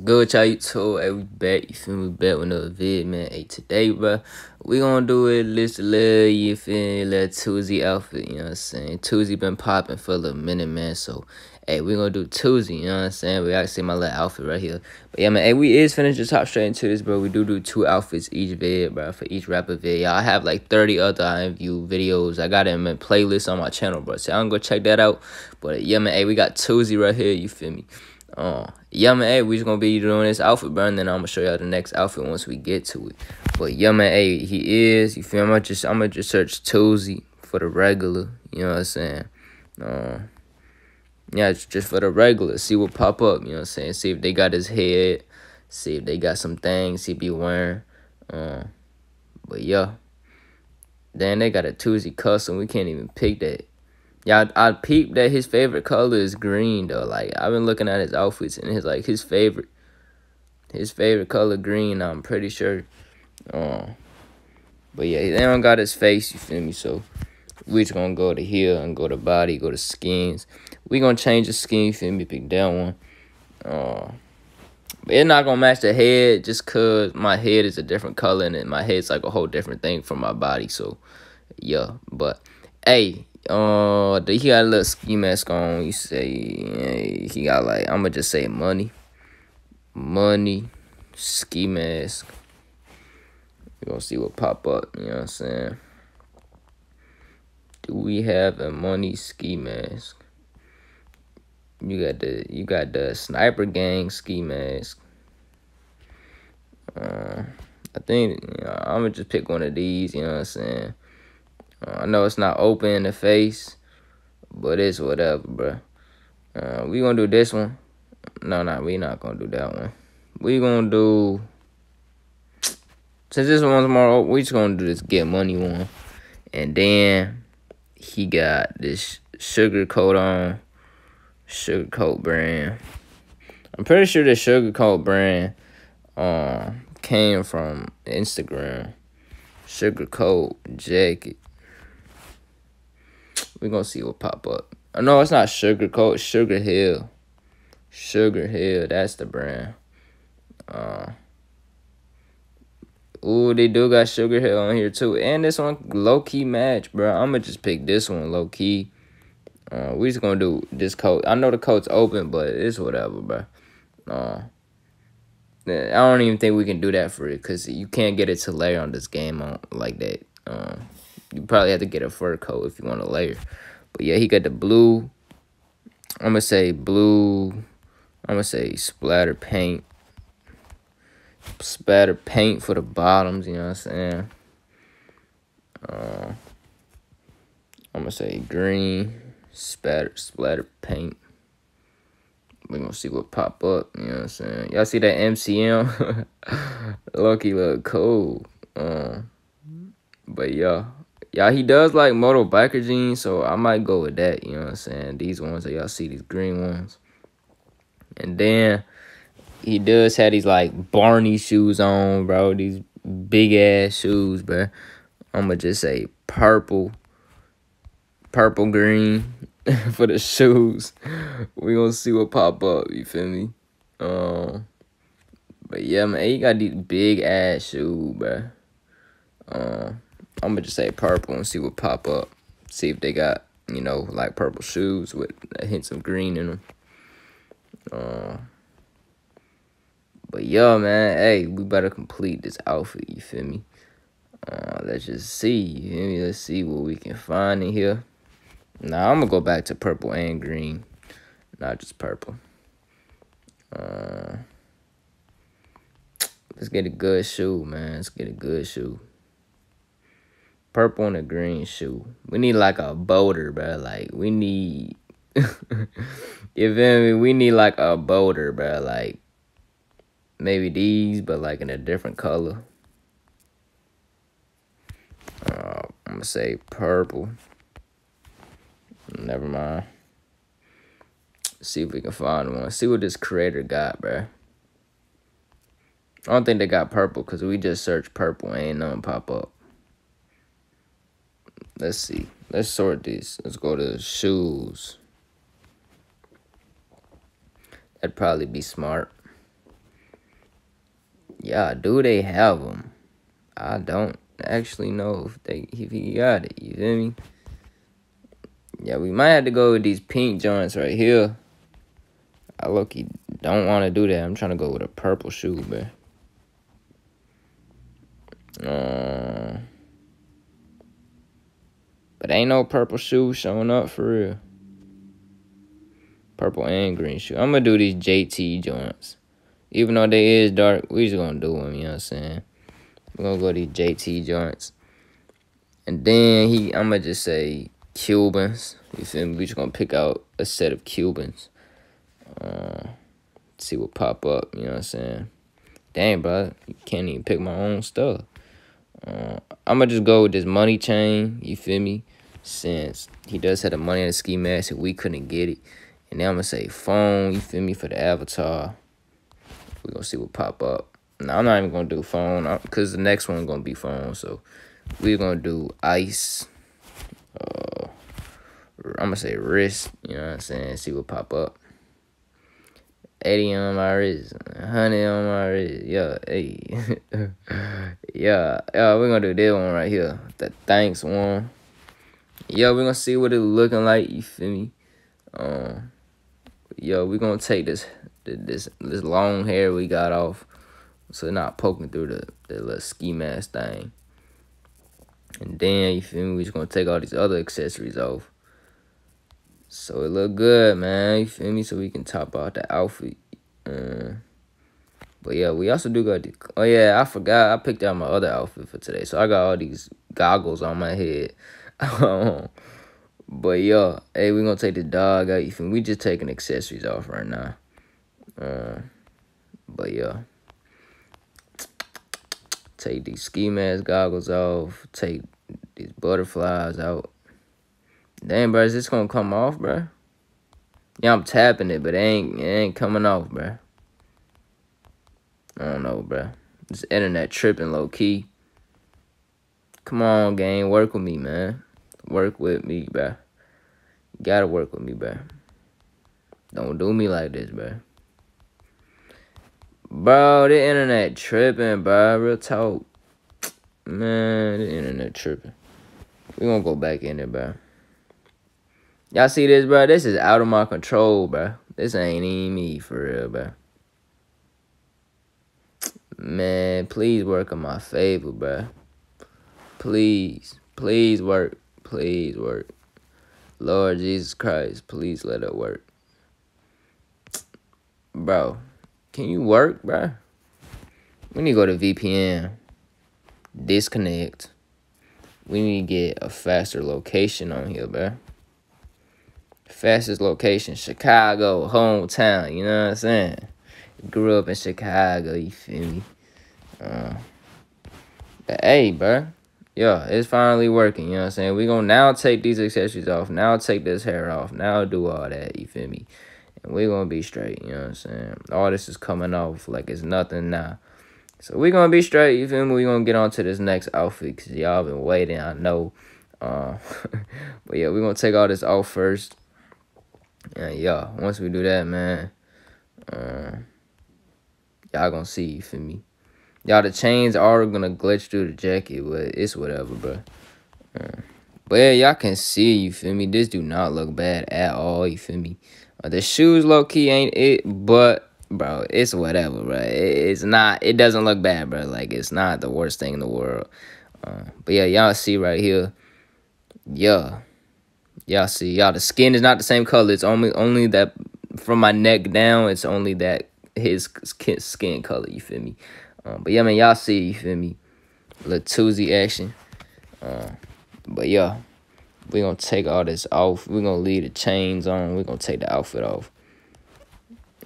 What's good, y'all? YouTube, hey, we back. You feel me? Back with another vid, man. Hey, today, bro, we gonna do it. This little, you feel me, little Toosii outfit. You know what I'm saying? Toosii been popping for a little minute, man. So, hey, we gonna do Toosii. You know what I'm saying? We gotta see my little outfit right here. But yeah, man. Hey, we is finished to top straight into this, bro. We do two outfits each vid, bro, for each rapper vid. Y'all, I have like 30 other IMView videos. I got them in playlists on my channel, bro. So y'all can go check that out. But yeah, man. Hey, we got Toosii right here. You feel me? Yeah, man, hey, we just gonna be doing this outfit, bro, and then I'm gonna show y'all the next outfit once we get to it. But yeah, man, hey, he is, you feel me? I'm gonna just search Toosii for the regular, you know what I'm saying? Yeah, just for the regular, see what pop up, you know what I'm saying? See if they got his head, see if they got some things he be wearing. But yeah, then they got a Toosii custom, we can't even pick that. Yeah, I peeped that his favorite color is green, though. Like, I've been looking at his outfits, and his favorite color green, I'm pretty sure. But yeah, they don't got his face, you feel me? So, we just gonna go to here and go to body, go to skins. We gonna change the skin, you feel me? Pick that one. But it's not gonna match the head, just because my head is a different color, and my head's like a whole different thing from my body. So, yeah, but, hey. He got a little ski mask on. You say he got like, I'ma just say money, ski mask. You gonna see what pop up. You know what I'm saying? Do we have a money ski mask? You got the sniper gang ski mask. I think, you know, I'ma just pick one of these. You know what I'm saying? I know it's not open in the face, but it's whatever, bro. We gonna do this one. No, we not gonna do that one. We gonna do... Since this one's more open, we just gonna do this get money one. And then he got this sugar coat on. Sugar coat brand. I'm pretty sure the sugar coat brand came from Instagram. Sugar coat jacket. We're going to see what pop up. Oh, no, it's not Sugar Coat. Sugar Hill. Sugar Hill. That's the brand. Ooh, they do got Sugar Hill on here, too. And this one, low-key match, bro. I'm going to just pick this one, low-key. We just going to do this coat. I know the coat's open, but it's whatever, bro. I don't even think we can do that for it, because you can't get it to layer on this game like that. You probably have to get a fur coat if you want to layer. But yeah, he got the blue. I'm going to say blue. I'm going to say splatter paint. Splatter paint for the bottoms, you know what I'm saying? I'm going to say green. Splatter paint. We're going to see what pop up, you know what I'm saying? Y'all see that MCM? Lucky look cool. But yeah. Yeah, he does like moto biker jeans, so I might go with that, you know what I'm saying? These ones that y'all see, these green ones. And then he does have these like Barney shoes on, bro. These big ass shoes, bro. I'ma just say purple green for the shoes. We gonna see what pop up, you feel me? But yeah, man, he got these big ass shoes, bro. I'm gonna just say purple and see what pop up. See if they got, you know, like purple shoes with a hint of green in them. But yeah, man, hey, we better complete this outfit, you feel me? Let's just see, you feel me? Let's see what we can find in here. Now, I'm gonna go back to purple and green, not just purple. Let's get a good shoe, man. Let's get a good shoe. Purple and a green shoe. We need like a boulder, bro. Like, we need... you feel me? We need like a boulder, bro. Like, maybe these, but like in a different color. I'm gonna say purple. Never mind. Let's see if we can find one. Let's see what this creator got, bro. I don't think they got purple, because we just searched purple and ain't nothing pop up. Let's see. Let's sort these. Let's go to shoes. That'd probably be smart. Yeah, do they have them? I don't actually know if he got it. You feel me? Yeah, we might have to go with these pink joints right here. I low-key don't want to do that. I'm trying to go with a purple shoe, man. But ain't no purple shoe showing up for real. Purple and green shoe. I'm going to do these JT joints. Even though they is dark, we just going to do them, you know what I'm saying? We're going to go to these JT joints. And then I'm going to just say Cubans. You feel me? We just going to pick out a set of Cubans. See what pop up, you know what I'm saying? Dang, bro, you can't even pick my own stuff. I'm going to just go with this money chain, you feel me? Since he does have the money in the ski mask and we couldn't get it. And then I'm going to say phone, you feel me, for the avatar. We're going to see what pop up. No, I'm not even going to do phone because the next one going to be phone. So we're going to do ice. I'm going to say wrist, you know what I'm saying? See what pop up. 80 on my wrist, 100 on my wrist, yeah, hey. yeah, we're gonna do this one right here, the thanks one. Yeah, we're gonna see what it's looking like, you feel me? Yeah, we're gonna take this long hair we got off, so it's not poking through the little ski mask thing. And then, you feel me, we're just gonna take all these other accessories off. So it look good, man. You feel me? So we can top out the outfit. But yeah, we also do got the... Oh yeah, I forgot. I picked out my other outfit for today. So I got all these goggles on my head. But yeah, hey, we're going to take the dog out. You feel me? We just taking accessories off right now. But yeah. Take these ski mask goggles off. Take these butterflies out. Damn, bro, is this gonna come off, bro? Yeah, I'm tapping it, but it ain't coming off, bro. I don't know, bro. This internet tripping low key. Come on, gang, work with me, man. Work with me, bro. You gotta work with me, bro. Don't do me like this, bro. Bro, the internet tripping, bro. Real talk, man. The internet tripping. We gonna go back in there, bro. Y'all see this, bro? This is out of my control, bro. This ain't even me, for real, bro. Man, please work in my favor, bro. Please. Please work. Please work. Lord Jesus Christ, please let it work. Bro, can you work, bro? We need to go to VPN. Disconnect. We need to get a faster location on here, bro. Fastest location, Chicago, hometown, you know what I'm saying? Grew up in Chicago, you feel me? But hey, bro. Yeah, it's finally working, you know what I'm saying? We're gonna now take these accessories off, now take this hair off, now do all that, you feel me? And we're gonna be straight, you know what I'm saying? All this is coming off like it's nothing now. So we're gonna be straight, you feel me? We're gonna get on to this next outfit because y'all been waiting, I know. But yeah, we're gonna take all this off first. And yeah, once we do that, man, y'all gonna see, you feel me? Y'all, the chains are gonna glitch through the jacket, but it's whatever, bro. But yeah, y'all can see, you feel me? This do not look bad at all, you feel me? The shoes, low-key, ain't it, but, bro, it's whatever, bro. It's not, it doesn't look bad, bro. Like, it's not the worst thing in the world. But yeah, y'all see right here, yeah. Y'all see, y'all, the skin is not the same color. It's only that from my neck down. It's only that his skin color. You feel me? But yeah, man, y'all see. You feel me? Little Toosii action. But yeah, we gonna take all this off. We gonna leave the chains on. We gonna take the outfit off.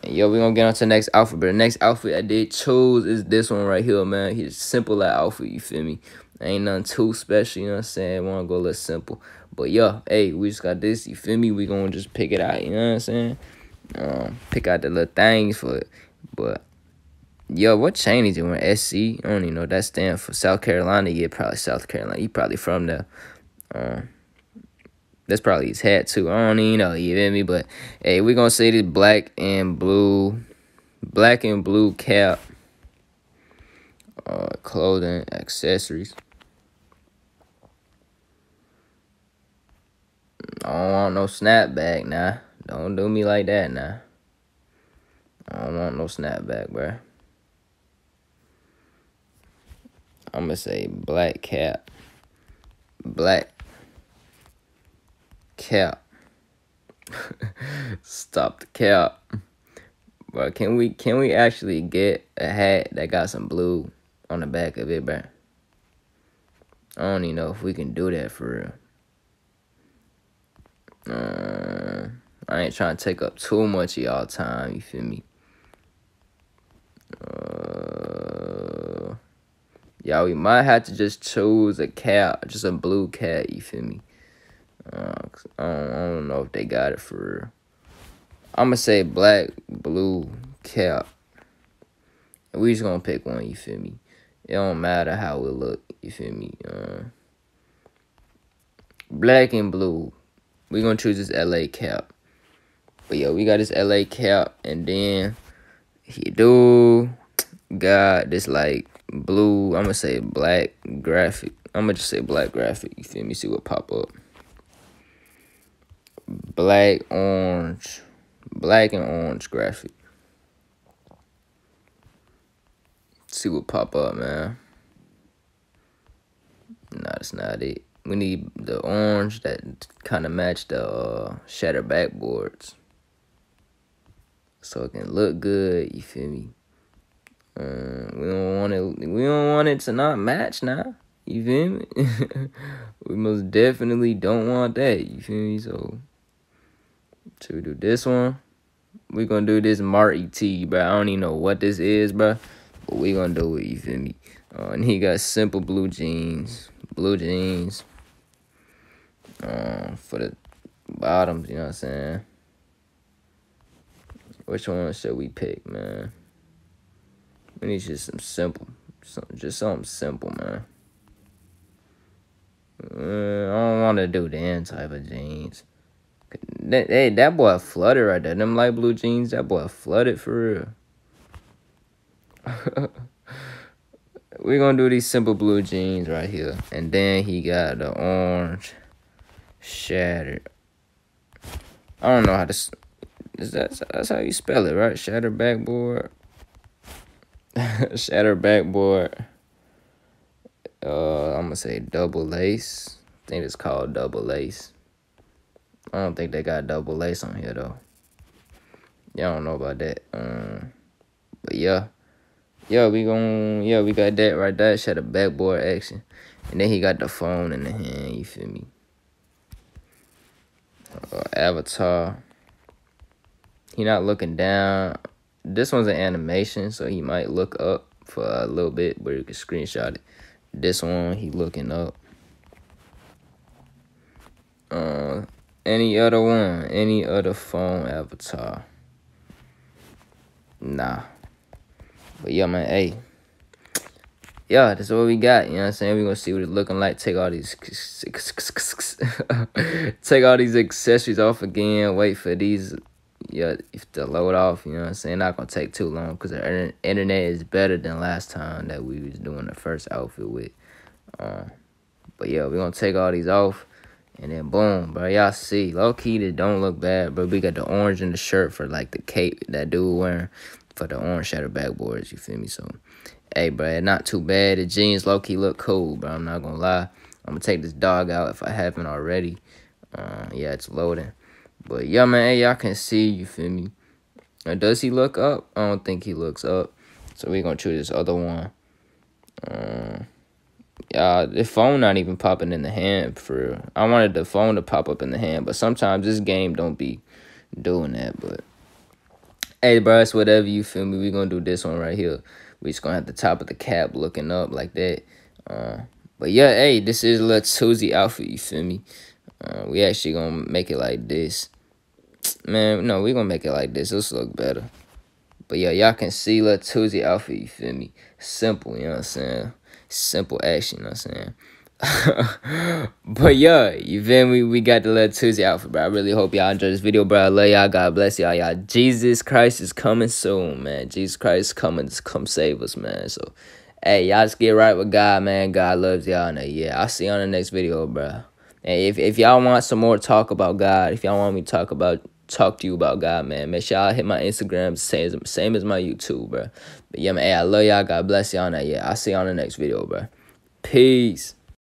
And yo, we gonna get on to the next outfit. But the next outfit I did choose is this one right here, man. He's simple that outfit. You feel me? Ain't nothing too special. You know what I'm saying? Wanna go a little simple. But yeah, hey, we just got this, you feel me? We gonna just pick it out, you know what I'm saying? Pick out the little things for it. But yo, what chain is it when SC? I don't even know what that stands for. South Carolina, yeah, probably South Carolina. You probably from there. That's probably his hat too. I don't even know, you feel me? But hey, we gonna say this black and blue cap. clothing, accessories. I don't want no snapback now. Don't do me like that now. I don't want no snapback, bruh. I'm gonna say black cap. Black cap. Stop the cap. Bruh, can we actually get a hat that got some blue on the back of it, bruh? I don't even know if we can do that for real. I ain't trying to take up too much of y'all time, you feel me? Yeah, we might have to just choose a cat, just a blue cat, you feel me? I don't know if they got it for real. I'm going to say black, blue, cat. We just going to pick one, you feel me? It don't matter how it look, you feel me? Black and blue. We're going to choose this LA cap. But, yo, we got this LA cap, and then he do got this, like, blue, I'm gonna say black graphic. I'm gonna just say black graphic, you feel me? See what pop up. Black, orange. Black and orange graphic. See what pop up, man. Nah, that's not it. We need the orange that kind of match the shattered backboards. So it can look good, you feel me? We don't want it to not match now. You feel me? We most definitely don't want that. You feel me? So, should we do this one? We're going to do this Marty T, bro. I don't even know what this is, bro. But we're going to do it. You feel me? And he got simple blue jeans. Blue jeans. For the bottoms, you know what I'm saying? Which one should we pick, man? We need just some simple, something simple, man. I don't want to do the end type of jeans. Hey, that boy flooded right there. Them light blue jeans, that boy flooded for real. We're going to do these simple blue jeans right here. And then he got the orange shattered. I don't know how to... That's how you spell it, right? Shattered backboard. Shattered backboard. I'm gonna say double lace. I think it's called double lace. I don't think they got double lace on here though. Y'all don't know about that. But yeah, we got that right there. Shattered backboard action, and then he got the phone in the hand. You feel me? Avatar. He not looking down. This one's an animation, so he might look up for a little bit, but you can screenshot it. This one, he looking up. Any other one? Any other phone avatar? Nah. But yeah, man, hey. Yeah, that's what we got, you know what I'm saying? We're going to see what it's looking like. Take all these... Take all these accessories off again. Wait for these... Yeah, if the load off, you know what I'm saying? Not gonna take too long because the internet is better than last time that we was doing the first outfit with. But yeah, we're gonna take all these off and then boom, bro. Y'all see, low key, they don't look bad, but we got the orange in the shirt for like the cape that dude wearing for the orange shattered backboards, you feel me? So, hey, bro, not too bad. The jeans low key look cool, bro. I'm not gonna lie. I'm gonna take this dog out if I haven't already. Yeah, it's loading. But yeah, man, hey, y'all can see, you feel me? Now, does he look up? I don't think he looks up. So we're going to choose this other one. Yeah, the phone not even popping in the hand for real. I wanted the phone to pop up in the hand, but sometimes this game don't be doing that. But hey, bro, it's whatever, you feel me? We're going to do this one right here. We just going to have the top of the cap looking up like that. But yeah, hey, this is a little Toosii outfit, you feel me? We actually gonna make it like this. Man, no, we gonna make it like this. This look better. But yeah, y'all can see little Toosii outfit, you feel me? Simple, you know what I'm saying? Simple action, you know what I'm saying? But yeah, you feel me? We got the little Toosii outfit, bro. I really hope y'all enjoyed this video, bro. I love y'all. God bless y'all. Y'all, Jesus Christ is coming soon, man. Jesus Christ is coming to come save us, man. So, Hey, y'all just get right with God, man. God loves y'all. And yeah, I'll see you on the next video, bro. And if y'all want some more talk about God, if y'all want me to talk to you about God, man, make sure y'all hit my Instagram, same as my YouTube, bro. But yeah, man, hey, I love y'all. God bless y'all. And yeah, I'll see you on the next video, bro. Peace.